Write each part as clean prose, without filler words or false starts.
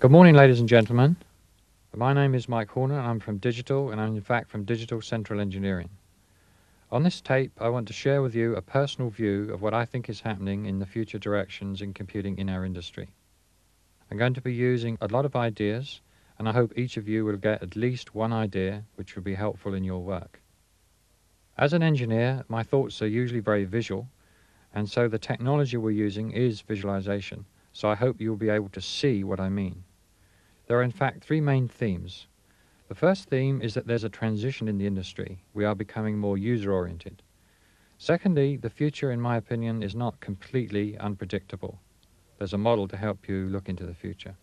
Good morning, ladies and gentlemen. My name is Mike Horner and I'm from Digital, and I'm in fact from Digital Central Engineering. On this tape I want to share with you a personal view of what I think is happening in the future directions in computing in our industry. I'm going to be using a lot of ideas, and I hope each of you will get at least one idea which will be helpful in your work. As an engineer, my thoughts are usually very visual, and so the technology we're using is visualization, so I hope you'll be able to see what I mean. There are in fact three main themes. The first theme is that there's a transition in the industry. We are becoming more user-oriented. Secondly, the future, in my opinion, is not completely unpredictable. There's a model to help you look into the future.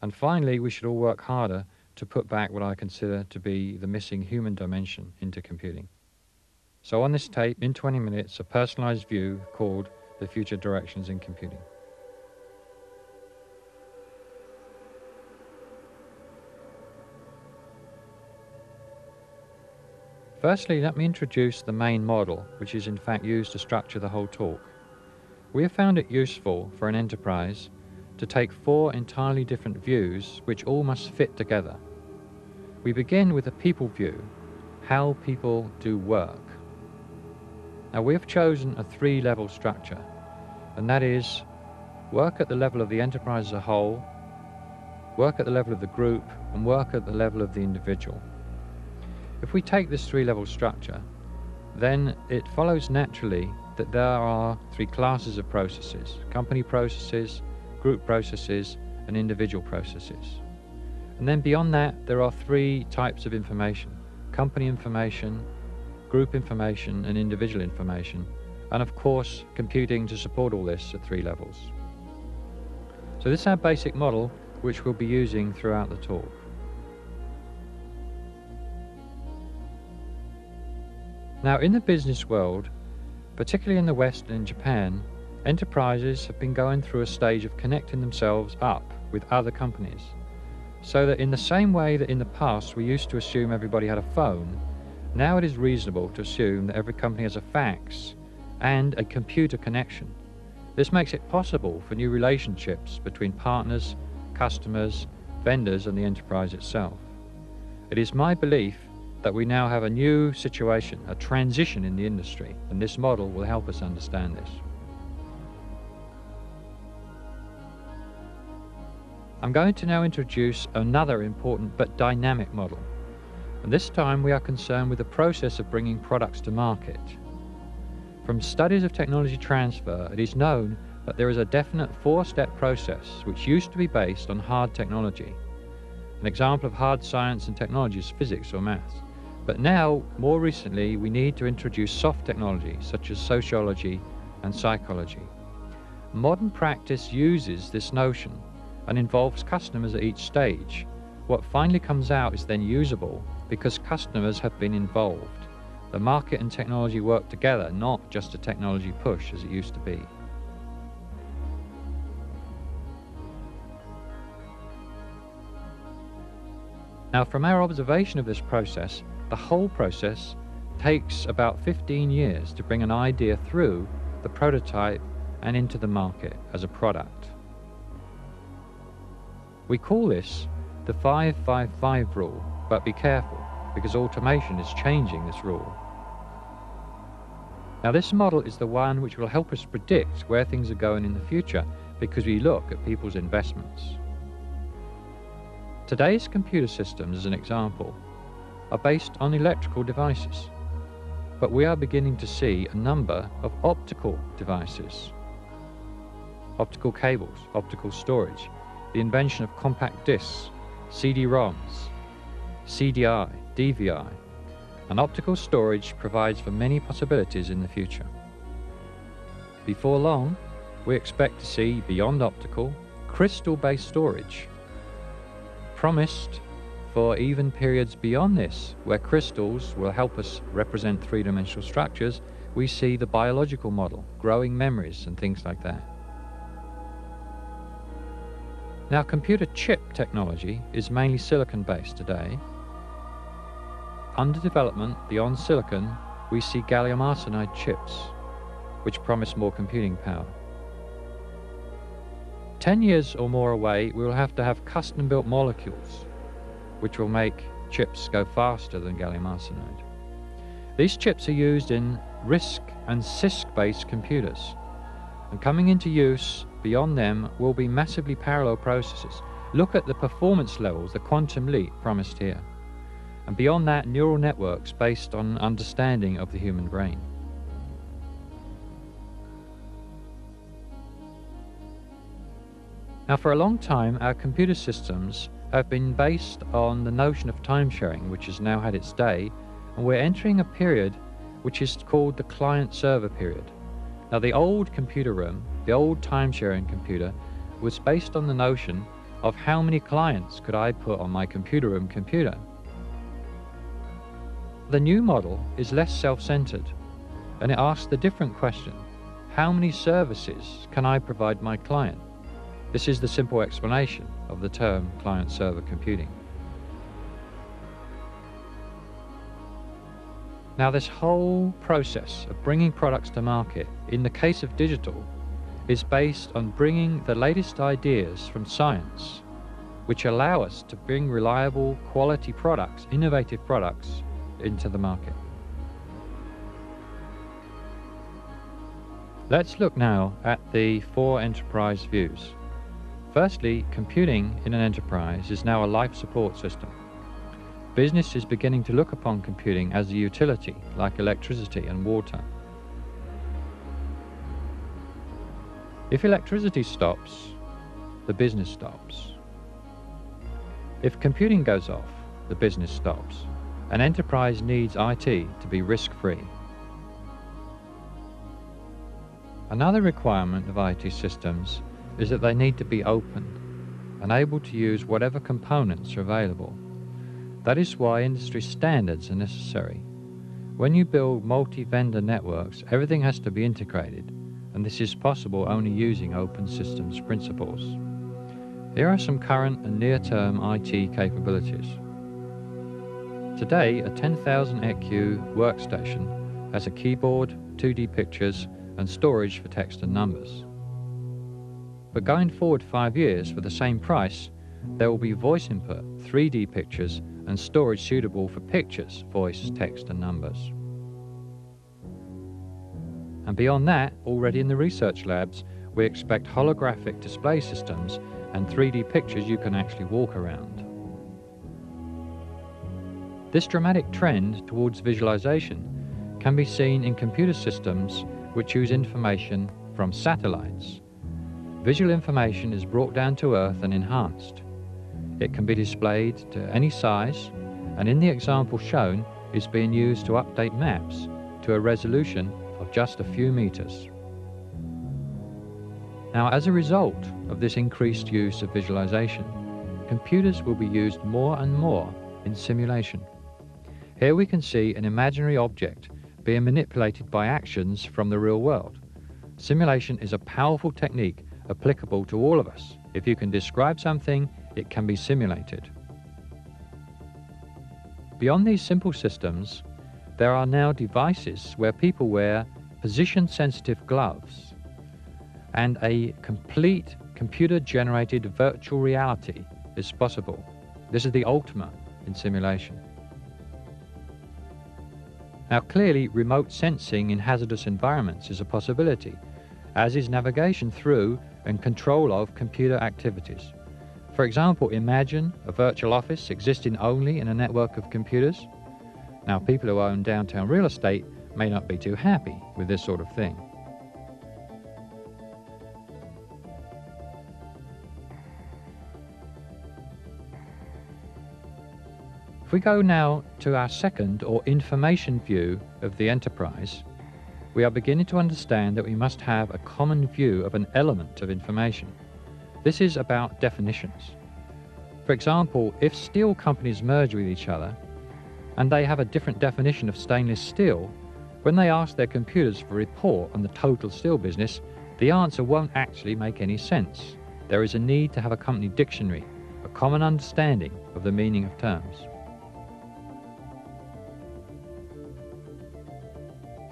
And finally, we should all work harder to put back what I consider to be the missing human dimension into computing. So on this tape, in 20 minutes, a personalized view called The Future Directions in Computing. Firstly, let me introduce the main model, which is in fact used to structure the whole talk. We have found it useful for an enterprise to take four entirely different views which all must fit together. We begin with the people view, how people do work. Now we have chosen a three-level structure, and that is work at the level of the enterprise as a whole, work at the level of the group, and work at the level of the individual. If we take this three-level structure, then it follows naturally that there are three classes of processes: company processes, group processes, and individual processes. And then beyond that, there are three types of information: company information, group information, and individual information, and of course computing to support all this at three levels. So this is our basic model which we'll be using throughout the talk. Now in the business world, particularly in the West and in Japan, enterprises have been going through a stage of connecting themselves up with other companies. So that in the same way that in the past we used to assume everybody had a phone, now it is reasonable to assume that every company has a fax and a computer connection. This makes it possible for new relationships between partners, customers, vendors, and the enterprise itself. It is my belief that we now have a new situation, a transition in the industry, and this model will help us understand this. I'm going to now introduce another important but dynamic model, and this time we are concerned with the process of bringing products to market. From studies of technology transfer, it is known that there is a definite four-step process which used to be based on hard technology. An example of hard science and technology is physics or maths. But now, more recently, we need to introduce soft technology, such as sociology and psychology. Modern practice uses this notion and involves customers at each stage. What finally comes out is then usable because customers have been involved. The market and technology work together, not just a technology push as it used to be. Now, from our observation of this process, the whole process takes about 15 years to bring an idea through the prototype and into the market as a product. We call this the 5-5-5 rule, but be careful because automation is changing this rule. Now, this model is the one which will help us predict where things are going in the future because we look at people's investments. Today's computer systems, as an example, are based on electrical devices, but we are beginning to see a number of optical devices, optical cables, optical storage, the invention of compact discs, CD-ROMs, CDI, DVI, and optical storage provides for many possibilities in the future. Before long, we expect to see, beyond optical, crystal-based storage, promised for even periods beyond this, where crystals will help us represent three-dimensional structures. We see the biological model, growing memories and things like that. Now, computer chip technology is mainly silicon-based today. Under development beyond silicon, we see gallium arsenide chips, which promise more computing power. 10 years or more away, we will have to have custom-built molecules, which will make chips go faster than gallium arsenide. These chips are used in RISC and CISC-based computers, and coming into use beyond them will be massively parallel processors. Look at the performance levels, the quantum leap promised here. And beyond that, neural networks based on an understanding of the human brain. Now, for a long time, our computer systems have been based on the notion of time sharing, which has now had its day, and we're entering a period which is called the client-server period. Now, the old computer room, the old time-sharing computer, was based on the notion of how many clients could I put on my computer room computer. The new model is less self-centered, and it asks the different question: how many services can I provide my client? This is the simple explanation of the term client-server computing. Now, this whole process of bringing products to market, in the case of digital, is based on bringing the latest ideas from science, which allow us to bring reliable, quality products, innovative products, into the market. Let's look now at the four enterprise views. Firstly, computing in an enterprise is now a life support system. Business is beginning to look upon computing as a utility, like electricity and water. If electricity stops, the business stops. If computing goes off, the business stops. An enterprise needs IT to be risk-free. Another requirement of IT systems is that they need to be open and able to use whatever components are available. That is why industry standards are necessary. When you build multi-vendor networks, everything has to be integrated, and this is possible only using open systems principles. Here are some current and near-term IT capabilities. Today, a 10,000 EQ workstation has a keyboard, 2D pictures, and storage for text and numbers. But going forward 5 years, for the same price, there will be voice input, 3D pictures, and storage suitable for pictures, voice, text, and numbers. And beyond that, already in the research labs, we expect holographic display systems and 3D pictures you can actually walk around. This dramatic trend towards visualization can be seen in computer systems which use information from satellites. Visual information is brought down to Earth and enhanced. It can be displayed to any size, and in the example shown is being used to update maps to a resolution of just a few meters. Now, as a result of this increased use of visualization, computers will be used more and more in simulation. Here we can see an imaginary object being manipulated by actions from the real world. Simulation is a powerful technique applicable to all of us. If you can describe something, it can be simulated. Beyond these simple systems, there are now devices where people wear position-sensitive gloves and a complete computer-generated virtual reality is possible. This is the ultimate in simulation. Now, clearly, remote sensing in hazardous environments is a possibility, as is navigation through and control of computer activities. For example, imagine a virtual office existing only in a network of computers. Now, people who own downtown real estate may not be too happy with this sort of thing. If we go now to our second or information view of the enterprise, we are beginning to understand that we must have a common view of an element of information. This is about definitions. For example, if steel companies merge with each other and they have a different definition of stainless steel, when they ask their computers for a report on the total steel business, the answer won't actually make any sense. There is a need to have a company dictionary, a common understanding of the meaning of terms.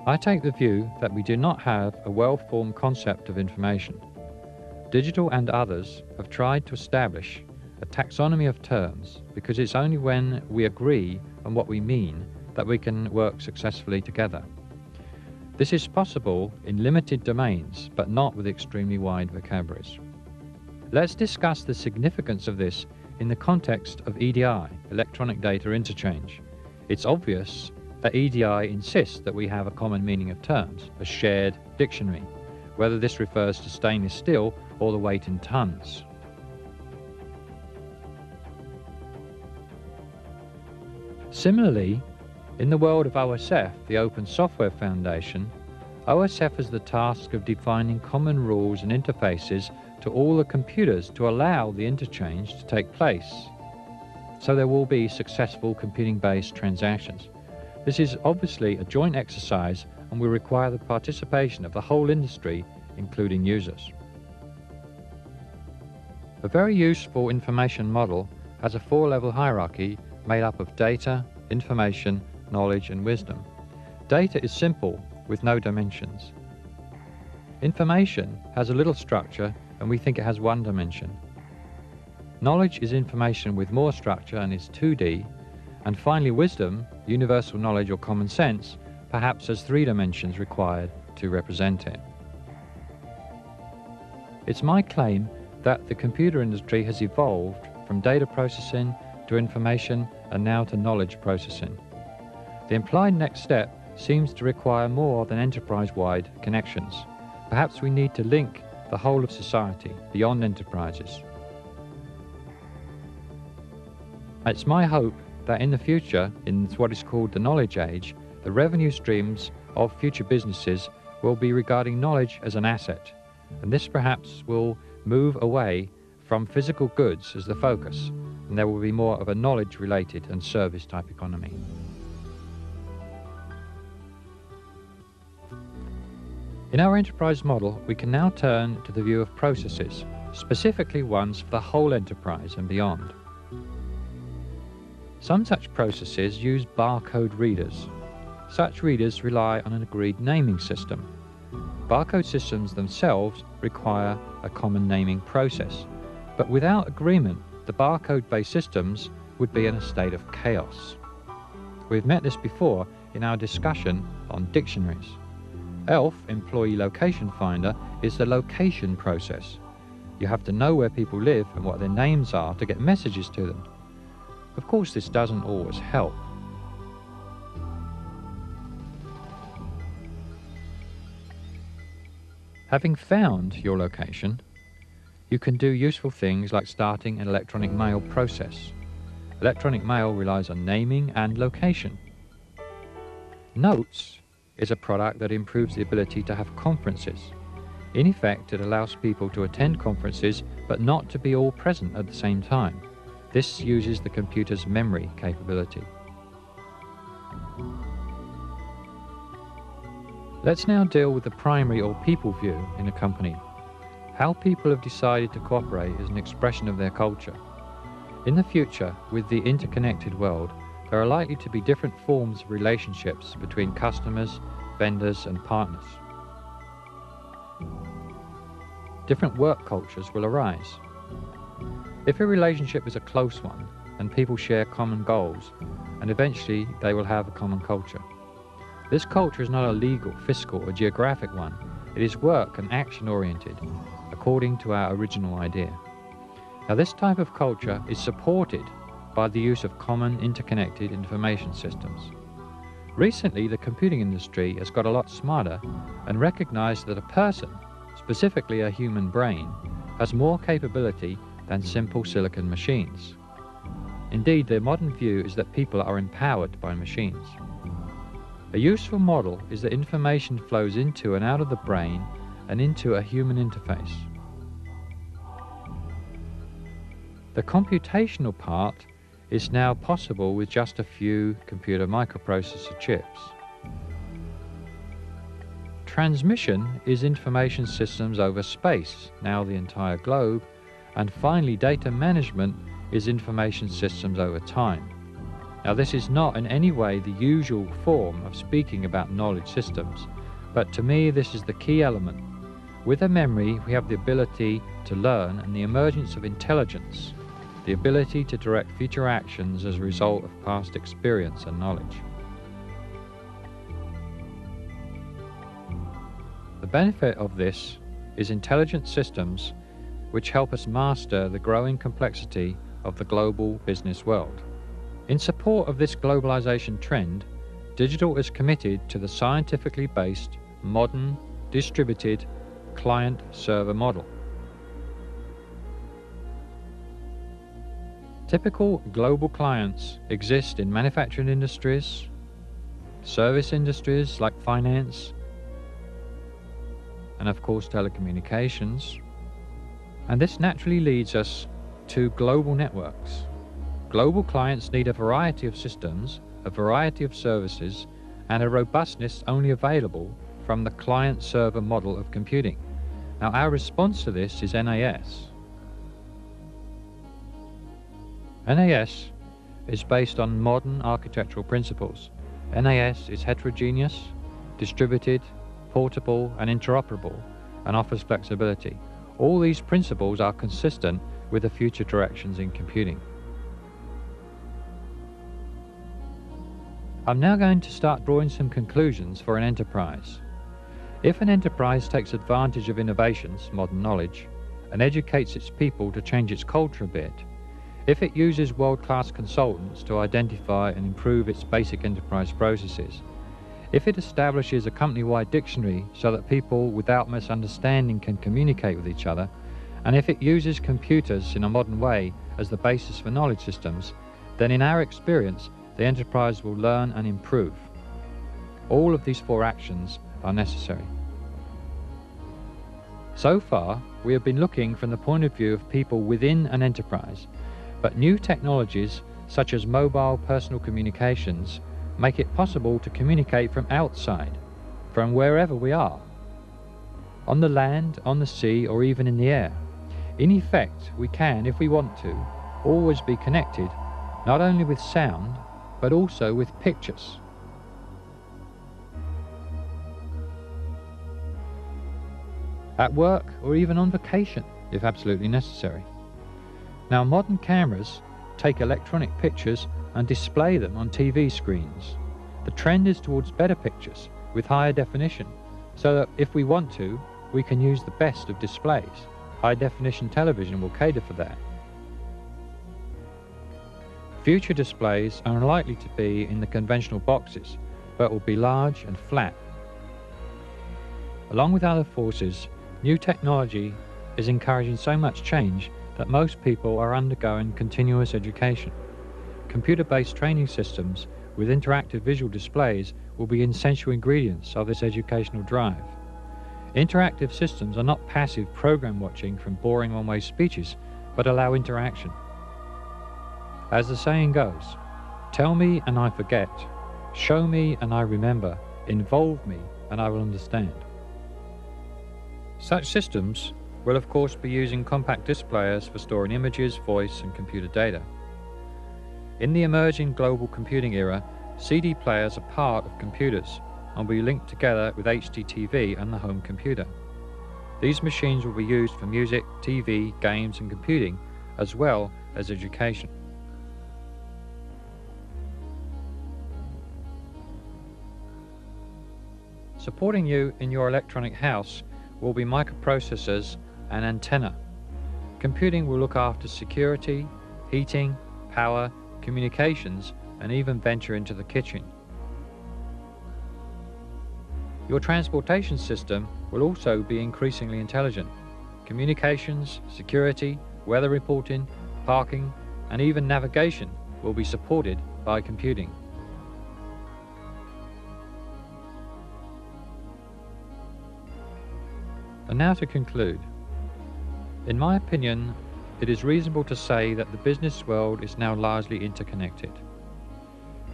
I take the view that we do not have a well-formed concept of information. Digital and others have tried to establish a taxonomy of terms, because it's only when we agree on what we mean that we can work successfully together. This is possible in limited domains, but not with extremely wide vocabularies. Let's discuss the significance of this in the context of EDI, electronic data interchange. It's obvious that EDI insists that we have a common meaning of terms, a shared dictionary, whether this refers to stainless steel or the weight in tons. Similarly, in the world of OSF, the Open Software Foundation, OSF has the task of defining common rules and interfaces to all the computers to allow the interchange to take place, so there will be successful computing-based transactions. This is obviously a joint exercise and will require the participation of the whole industry, including users. A very useful information model has a four-level hierarchy made up of data, information, knowledge and wisdom. Data is simple with no dimensions. Information has a little structure and we think it has one dimension. Knowledge is information with more structure and is 2D. And finally wisdom, universal knowledge or common sense, perhaps has three dimensions required to represent it. It's my claim that the computer industry has evolved from data processing to information and now to knowledge processing. The implied next step seems to require more than enterprise-wide connections. Perhaps we need to link the whole of society beyond enterprises. It's my hope that in the future, in what is called the knowledge age, the revenue streams of future businesses will be regarding knowledge as an asset, and this perhaps will move away from physical goods as the focus, and there will be more of a knowledge-related and service-type economy. In our enterprise model, we can now turn to the view of processes, specifically ones for the whole enterprise and beyond. Some such processes use barcode readers. Such readers rely on an agreed naming system. Barcode systems themselves require a common naming process, but without agreement, the barcode-based systems would be in a state of chaos. We've met this before in our discussion on dictionaries. ELF, Employee Location Finder, is the location process. You have to know where people live and what their names are to get messages to them. Of course, this doesn't always help. Having found your location, you can do useful things like starting an electronic mail process. Electronic mail relies on naming and location. Notes is a product that improves the ability to have conferences. In effect, it allows people to attend conferences but not to be all present at the same time. This uses the computer's memory capability. Let's now deal with the primary or people view in a company. How people have decided to cooperate is an expression of their culture. In the future, with the interconnected world, there are likely to be different forms of relationships between customers, vendors and partners. Different work cultures will arise. If a relationship is a close one and people share common goals, and eventually they will have a common culture. This culture is not a legal, fiscal or geographic one. It is work and action oriented, according to our original idea. Now, this type of culture is supported by the use of common interconnected information systems. Recently, the computing industry has got a lot smarter and recognized that a person, specifically a human brain, has more capability than simple silicon machines. Indeed, the modern view is that people are empowered by machines. A useful model is that information flows into and out of the brain and into a human interface. The computational part is now possible with just a few computer microprocessor chips. Transmission is information systems over space, now the entire globe, and finally data management is information systems over time. Now, this is not in any way the usual form of speaking about knowledge systems, but to me this is the key element. With a memory, we have the ability to learn and the emergence of intelligence, the ability to direct future actions as a result of past experience and knowledge. The benefit of this is intelligent systems which help us master the growing complexity of the global business world. In support of this globalization trend, Digital is committed to the scientifically based, modern, distributed client-server model. Typical global clients exist in manufacturing industries, service industries like finance, and of course telecommunications. And this naturally leads us to global networks. Global clients need a variety of systems, a variety of services, and a robustness only available from the client-server model of computing. Now, our response to this is NAS. NAS is based on modern architectural principles. NAS is heterogeneous, distributed, portable, and interoperable, and offers flexibility. All these principles are consistent with the future directions in computing. I'm now going to start drawing some conclusions for an enterprise. If an enterprise takes advantage of innovations, modern knowledge, and educates its people to change its culture a bit, if it uses world-class consultants to identify and improve its basic enterprise processes, if it establishes a company-wide dictionary so that people without misunderstanding can communicate with each other, and if it uses computers in a modern way as the basis for knowledge systems, then in our experience, the enterprise will learn and improve. All of these four actions are necessary. So far, we have been looking from the point of view of people within an enterprise, but new technologies such as mobile personal communications make it possible to communicate from outside, from wherever we are, on the land, on the sea, or even in the air. In effect, we can, if we want to, always be connected, not only with sound, but also with pictures. At work or even on vacation, if absolutely necessary. Now, modern cameras take electronic pictures and display them on TV screens. The trend is towards better pictures with higher definition, so that if we want to, we can use the best of displays. High definition television will cater for that. Future displays are unlikely to be in the conventional boxes, but will be large and flat. Along with other forces, new technology is encouraging so much change that most people are undergoing continuous education. Computer-based training systems with interactive visual displays will be essential ingredients of this educational drive. Interactive systems are not passive program watching from boring one-way speeches, but allow interaction. As the saying goes, tell me and I forget, show me and I remember, involve me and I will understand. Such systems will of course be using compact disc players for storing images, voice and computer data. In the emerging global computing era, CD players are part of computers and will be linked together with HDTV and the home computer. These machines will be used for music, TV, games and computing, as well as education. Supporting you in your electronic house will be microprocessors and antenna. Computing will look after security, heating, power, communications, and even venture into the kitchen. Your transportation system will also be increasingly intelligent. Communications, security, weather reporting, parking, and even navigation will be supported by computing. And now to conclude. In my opinion, it is reasonable to say that the business world is now largely interconnected.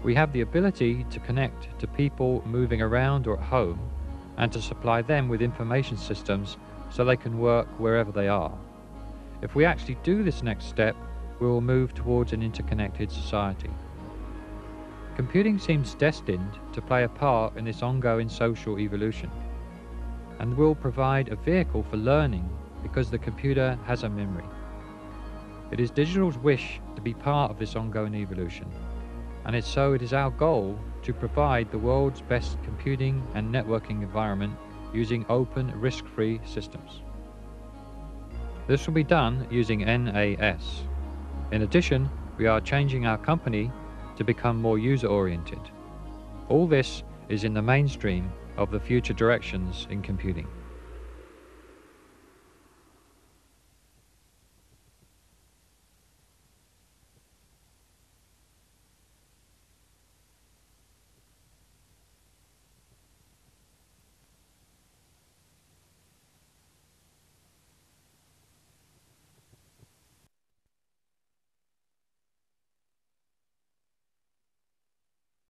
We have the ability to connect to people moving around or at home and to supply them with information systems so they can work wherever they are. If we actually do this next step, we will move towards an interconnected society. Computing seems destined to play a part in this ongoing social evolution. and will provide a vehicle for learning because the computer has a memory. It is digital's wish to be part of this ongoing evolution, and it is our goal to provide the world's best computing and networking environment using open, risk-free systems. This will be done using NAS. In addition, we are changing our company to become more user-oriented. All this is in the mainstream of the future directions in computing.